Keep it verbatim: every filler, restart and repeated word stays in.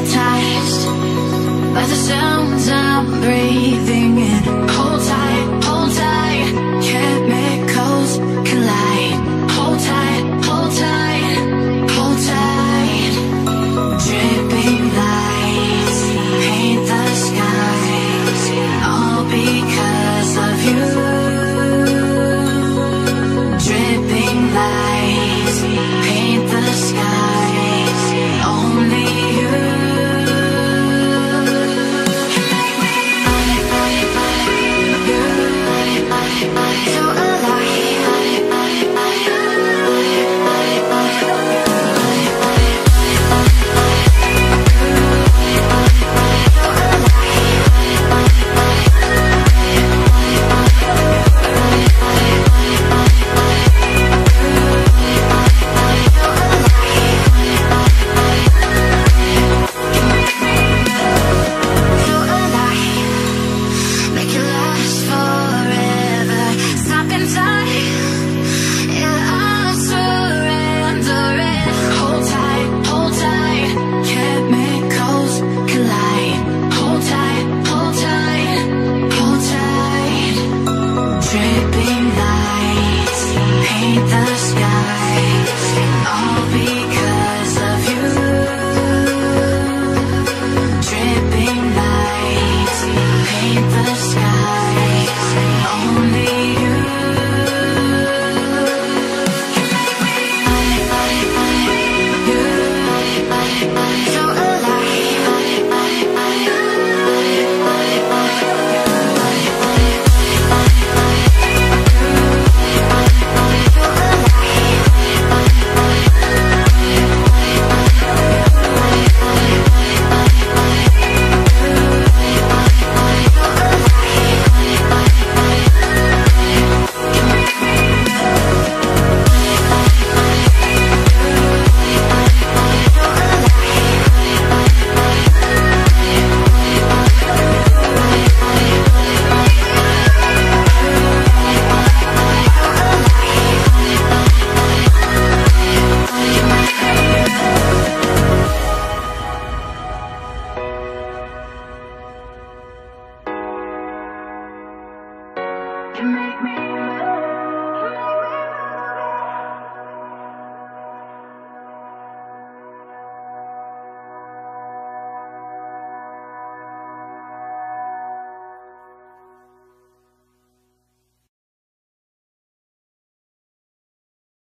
hypnotized by the sounds I'm breathing in. Hold tight, hold tight, chemicals collide. Hold tight, hold tight, hold tight. Dripping lights paint the skies, all because of you. Dripping lights paint the skies, only you. You make me